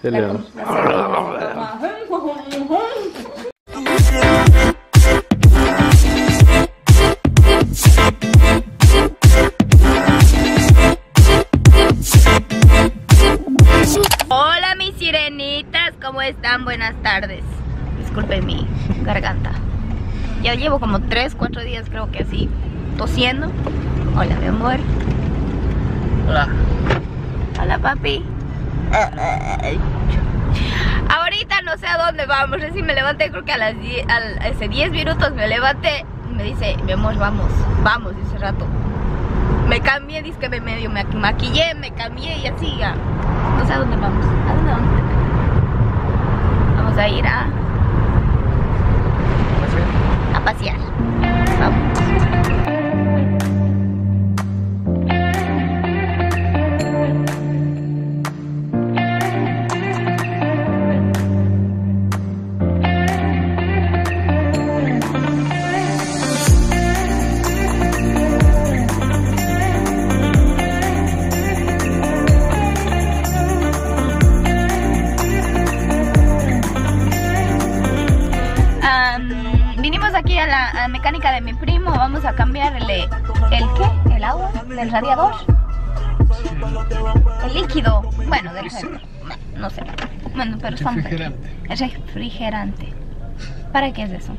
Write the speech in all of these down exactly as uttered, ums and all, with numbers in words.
Hello. Hola mis sirenitas, ¿cómo están? Buenas tardes. Disculpen mi garganta. Ya llevo como tres, cuatro días creo que así, tosiendo. Hola mi amor. Hola. Hola papi. Ay. Ahorita no sé a dónde vamos. Recién me levanté, creo que a las diez, a, hace diez minutos me levanté. Me dice, mi amor, vamos, vamos. Y hace rato me cambié, dice que me medio me maquillé, me cambié y así ya. No sé a dónde vamos. ¿A dónde vamos? Vamos a ir a A pasear. Vamos. Mecánica de mi primo, vamos a cambiarle el qué, el agua, del radiador, el líquido, bueno, del no sé, bueno, pero refrigerante. El refrigerante. ¿Para qué es eso?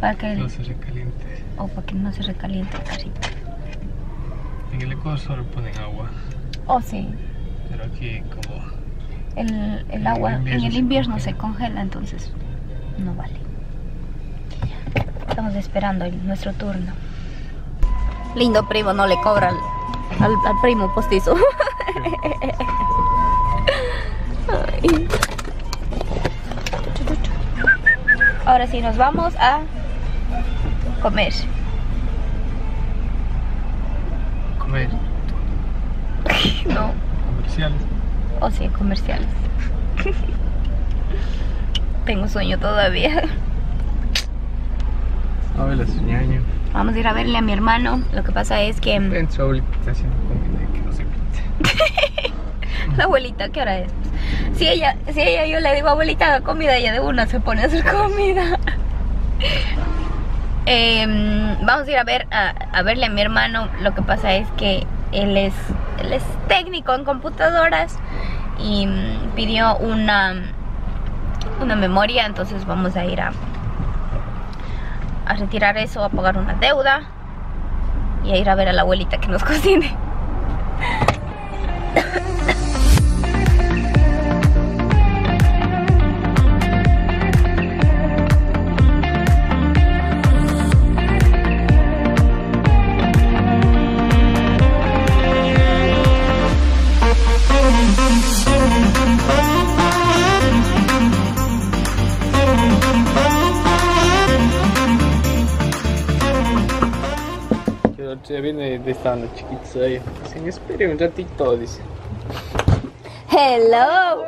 Para que no se recaliente. O oh, para que no se recaliente el carrito. En el Ecuador solo ponen agua. Oh sí. Pero aquí como el, el agua en el invierno se congela, entonces no vale. Estamos esperando nuestro turno. Lindo primo, no le cobra al, al, al primo postizo. Ay. Ahora sí nos vamos a comer. Comer. No. Comerciales. Oh sí, comerciales. Tengo sueño todavía. A ver, vamos a ir a verle a mi hermano. Lo que pasa es que su abuelita haciendo comida que no se pinte. La abuelita, ¿qué hora es? Si ella, si ella yo le digo abuelita haga comida, ella de una se pone a hacer comida. eh, Vamos a ir a ver a, a verle a mi hermano. Lo que pasa es que él es, él es técnico en computadoras y mm, pidió una Una memoria. Entonces vamos a ir a a retirar eso, a pagar una deuda y a ir a ver a la abuelita que nos cocine. Se viene de estar los chiquitos ahí. Dicen, espere un ratito, dice. Hello.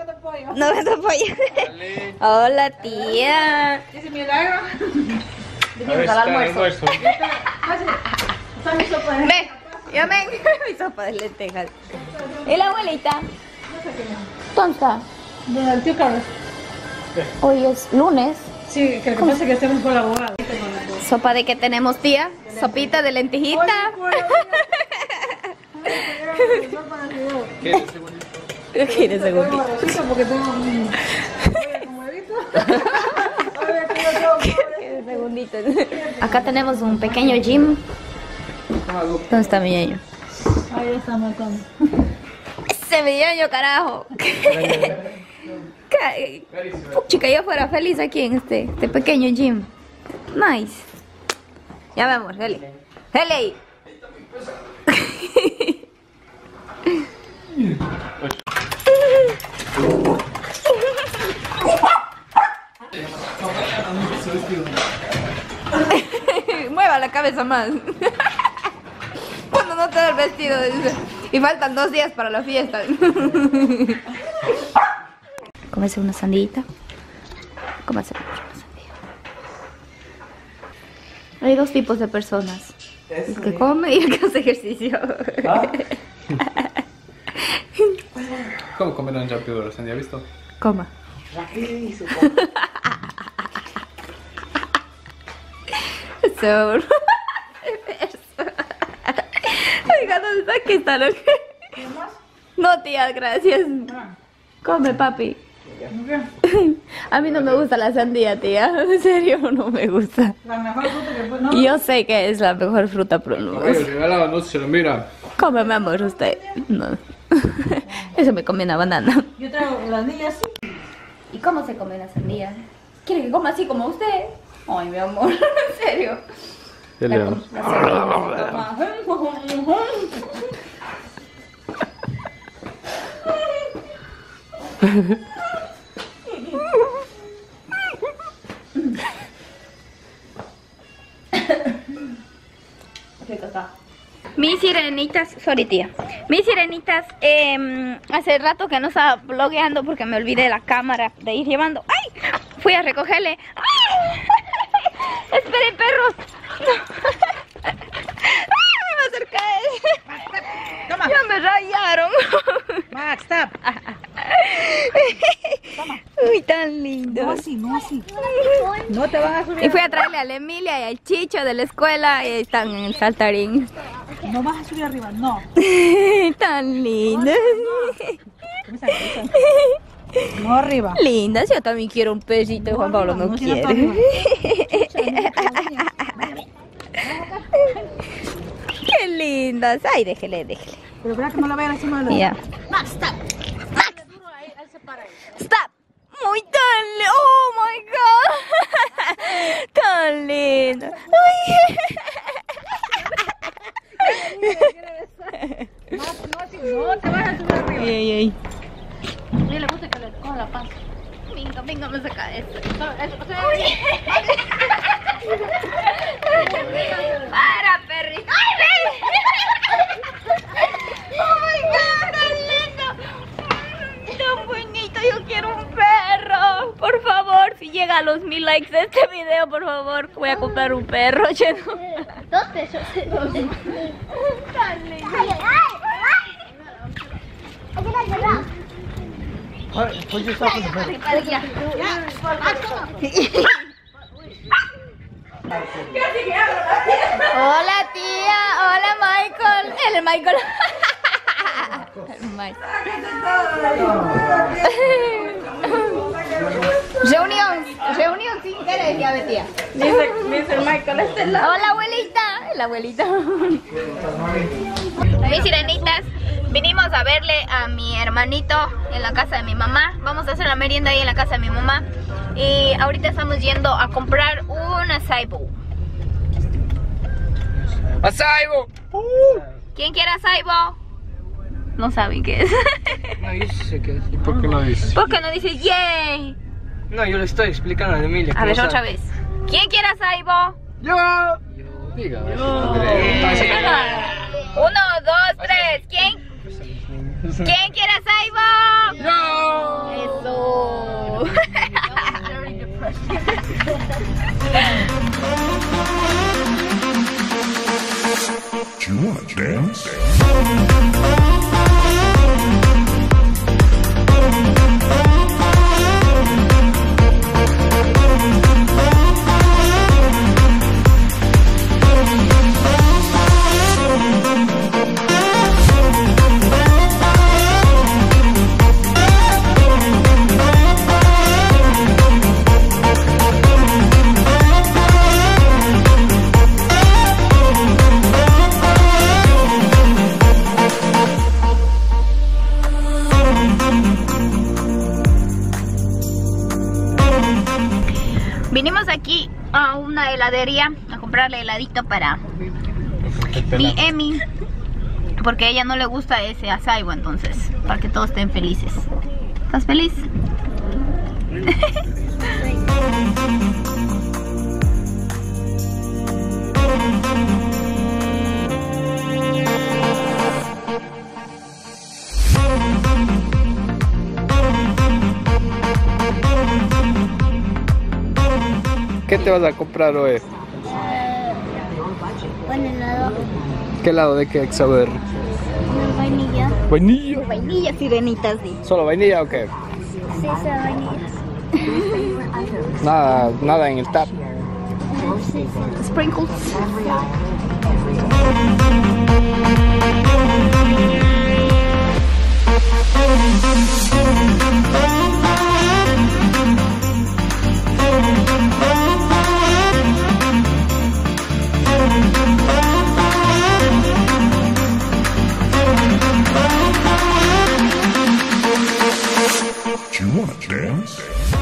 No me apoyas. Hola tía. Dice milagro. Venimos al almuerzo. Ve, yo me mi sopa de lentejas. ¿Y la abuelita? Tonta. Del tío Carlos. Hoy es lunes. Sí, que lo que pasa es que estamos con la abogada. ¿Sopa de qué tenemos, tía? ¿Sopita de lentejita? ¿Quieres segundito? ¿Quieres segundito? Porque tengo un huevito. ¿Quieres segundito? Acá tenemos un pequeño gym. ¿Dónde está mi ñaño? Ahí está marcando. ¡Ese mi ñaño, carajo! Chica, yo fuera feliz aquí en este, este pequeño gym. Nice. Ya vamos, dale. Dale. Mueva la cabeza más. Cuando no te da el vestido. Y faltan dos días para la fiesta. Comerse una sandillita. Comerse una sandilla. Hay dos tipos de personas. Eso el que bien. Come y el que hace ejercicio. ¿Ah? ¿Cómo comer un rápido la sandía, visto? Coma. Raquel y su coma. Se va a volver Oiga, ¿dónde está? Aquí está lo que... No, tía, gracias. Come, papi. A mí no me gusta la sandía, tía. En serio, no me gusta. La mejor fruta que fue, ¿no? Yo sé que es la mejor fruta, pero no. Oye, regalaba, no se lo mira. Come, mi amor, usted. No. Eso me comí una banana. Yo traigo la sandía así. ¿Y cómo se come la sandía? ¿Quiere que coma así como usted? Ay, mi amor, en serio. ¿Qué le damos? Mis sirenitas, sorry tía, mis sirenitas, eh, hace rato que no estaba blogueando porque me olvidé la cámara de ir llevando. ¡Ay! Fui a recogerle. ¡Ay! Esperen, perros. No. ¡Ay! Me acerqué. Toma. Ya me rayaron. Max, stop. Toma. Uy, tan lindo. No así, no así. No te vas a subir. Y fui a traerle a la Emilia y al Chicho de la escuela y ahí están en el saltarín. No vas a subir arriba, no. Tan lindo. No, no, no. No arriba. Lindas, yo también quiero un pesito. No, Juan Pablo arriba, no, no quiere. Qué lindas. Ay, déjele, déjele. Pero verá que no la vayan encima de la. Ya. Max, stop. Max. Stop. Muy tan lindo. Oh my god. Tan lindo. Ay. No, no, si no, te vas a subir arriba. Ay, ay, ay. A mí le gusta que le coja la panza. Venga, venga, me saca esto. Para, perrito. ¡Ay, ven! ¡Oh, my God! ¡Tan lindo! ¡Tan bonito! Yo quiero un perro. Por favor, si llega a los mil likes de este video, por favor, voy a comprar un perro, cheno. Dos pesos. ¡Tan lindo! Hola tía, hola Michael, el Michael. El Michael. Reunión, reunión sin querer, ya ve tía. Dice, dice Michael, este es la. Hola abuelita, la abuelita. Mis sirenitas. Vinimos a verle a mi hermanito en la casa de mi mamá. Vamos a hacer la merienda ahí en la casa de mi mamá. Y ahorita estamos yendo a comprar un acai bowl. ¡Acai bowl! Uh. ¿Quién quiere acai bowl? No saben qué es. No dice qué es. ¿Por qué no dice? ¿Por qué no dice yay? No, yo le estoy explicando a Emilia. A ver, sabe. Otra vez. ¿Quién quiere acai bowl? ¡Yo! Yo. Diga. Yo. Uno, dos, tres. ¿Quién? ¿Quién quiere acai bowl? ¡No! ¡Eso! Do you want to dance? A comprarle heladito para mi Emi, porque a ella no le gusta ese acai bowl, entonces para que todos estén felices. ¿Estás feliz? ¿Qué te vas a comprar hoy? Buen helado. ¿Qué helado? ¿De qué sabor? Vainilla. ¿Vainilla? Vainilla, sirenitas, sí. ¿Solo vainilla o qué? souvenirs. Nada, nada en el tap. Sprinkles. Do you want to dance?